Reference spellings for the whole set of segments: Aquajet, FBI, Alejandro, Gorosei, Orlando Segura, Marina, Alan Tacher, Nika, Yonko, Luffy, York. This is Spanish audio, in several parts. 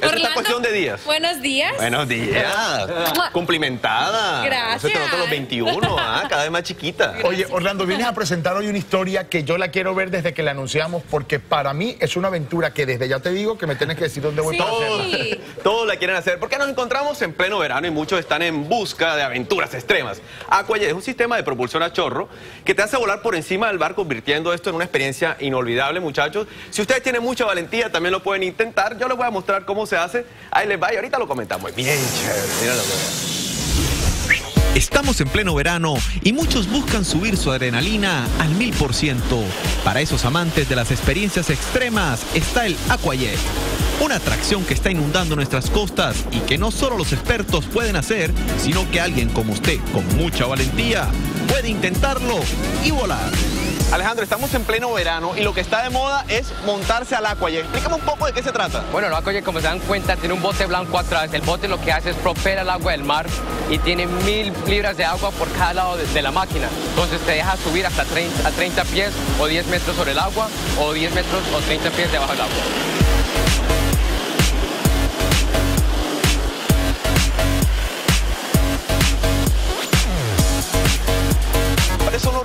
Es una cuestión de días. Buenos días. Buenos días. Cumplimentada. Gracias. Se te nota los 21, ¿ah? Cada vez más chiquita. Gracias. Oye, Orlando, vienes a presentar hoy una historia que yo la quiero ver desde que la anunciamos, porque para mí es una aventura que desde ya te digo que me tienes que decir dónde voy. Sí. Todos la quieren hacer, porque nos encontramos en pleno verano y muchos están en busca de aventuras extremas. Aquajet es un sistema de propulsión a chorro que te hace volar por encima del bar, convirtiendo esto en una experiencia inolvidable, muchachos. Si ustedes tienen mucha valentía, también lo pueden intentar. Yo les voy a mostrar cómo se hace. Ahí les va y ahorita lo comentamos. Bien chévere, míralo. Estamos en pleno verano y muchos buscan subir su adrenalina al 1000%. Para esos amantes de las experiencias extremas está el Aquajet, una atracción que está inundando nuestras costas y que no solo los expertos pueden hacer, sino que alguien como usted, con mucha valentía, puede intentarlo y volar. Alejandro, estamos en pleno verano y lo que está de moda es montarse al Aquajet. Explícame un poco de qué se trata. Bueno, el Aquajet, como se dan cuenta, tiene un bote blanco atrás. El bote lo que hace es propela el agua del mar y tiene 1000 libras de agua por cada lado de la máquina. Entonces te deja subir hasta 30 pies o 10 metros sobre el agua, o 10 metros o 30 pies debajo del agua.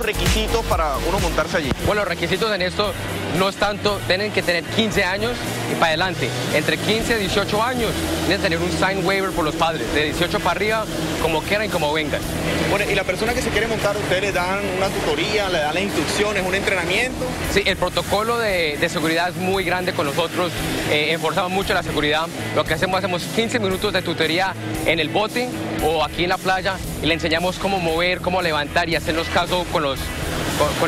Requisitos para uno montarse allí. Bueno, los requisitos en esto no es tanto, tienen que tener 15 años y para adelante. Entre 15 y 18 años tienen que tener un sign waiver por los padres, de 18 para arriba, como quieran y como vengan. Bueno, y la persona que se quiere montar, ¿ustedes le dan una tutoría, le dan las instrucciones, un entrenamiento? Sí, el protocolo de seguridad es muy grande con nosotros, enforzamos mucho la seguridad. Lo que hacemos 15 minutos de tutoría en el bote o aquí en la playa y le enseñamos cómo mover, cómo levantar y hacernos caso con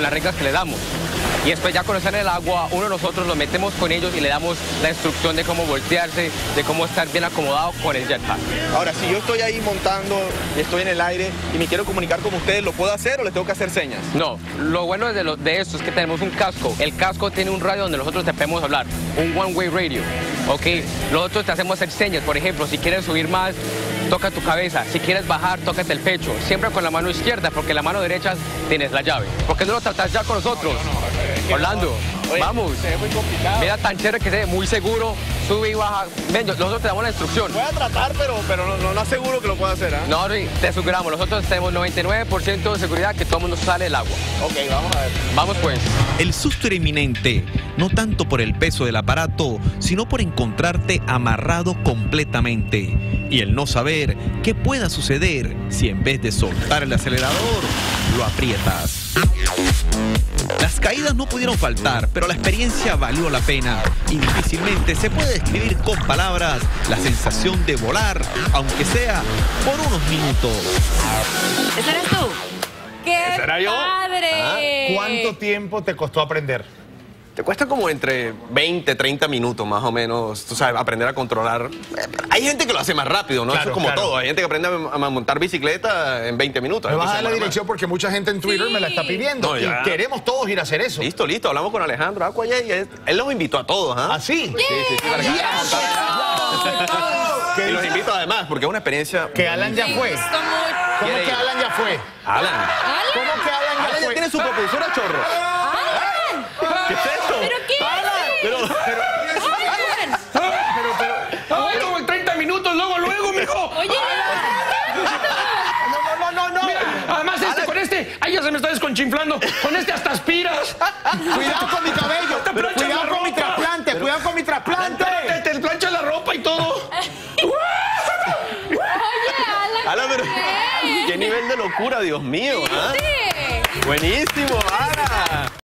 las reglas que le damos. Y después ya cuando están en el agua, uno de nosotros lo metemos con ellos y le damos la instrucción de cómo voltearse, de cómo estar bien acomodado con el jetpack. Ahora, si yo estoy ahí montando, estoy en el aire y me quiero comunicar con ustedes, ¿lo puedo hacer o les tengo que hacer señas? No, lo bueno de esto es que tenemos un casco. El casco tiene un radio donde nosotros te podemos hablar, un one-way radio. Ok, nosotros te hacemos hacer señas. Por ejemplo, si quieres subir más, toca tu cabeza. Si quieres bajar, tócate el pecho. Siempre con la mano izquierda, porque la mano derecha tienes la llave. ¿Por qué no lo tratas ya con nosotros? No, Orlando, oye, vamos. Se ve muy complicado. Mira tan chévere que se ve muy seguro. Sube y baja. Ven, nosotros te damos la instrucción. Voy a tratar, pero no aseguro que lo pueda hacer, ¿eh? No, sí, te aseguramos. Nosotros tenemos 99% de seguridad que todo el mundo sale del agua. Ok, vamos a ver. Vamos pues. El susto era inminente, no tanto por el peso del aparato, sino por encontrarte amarrado completamente. Y el no saber qué pueda suceder si en vez de soltar el acelerador, lo aprietas. Las caídas no pudieron faltar, pero la experiencia valió la pena. Y difícilmente se puede describir con palabras la sensación de volar, aunque sea por unos minutos. ¿Ese eres tú? ¡Qué padre! ¿Ah? ¿Cuánto tiempo te costó aprender? Te cuesta como entre 20, 30 minutos más o menos, tú sabes, aprender a controlar. Hay gente que lo hace más rápido, ¿no? Claro, eso es como todo. Hay gente que aprende a montar bicicleta en 20 minutos. Me vas a dar la dirección porque mucha gente en Twitter me la está pidiendo. No, y queremos todos ir a hacer eso. Listo, listo. Hablamos con Alejandro Aquajet. Él los invitó a todos, ¿ah? ¿Ah, sí? Sí. Para que los invito además porque es una experiencia... Que Alan ya fue. ¿Cómo que Alan ya fue? Alan. ¿Cómo que Alan ya fue? Alan tiene su propulsora chorro. ¿Qué es esto? ¿Pero qué? Pero, en 30 minutos, luego, mijo. Oye, no. Mira, además, ay, ya se me está desconchinflando. Con este hasta aspiras. Cuidado con mi cabello. Pero cuidado con mi trasplante, cuidado con mi trasplante. Te plancha la ropa y todo. Oye, Alan, pero qué nivel de locura, Dios mío. Buenísimo, Alan.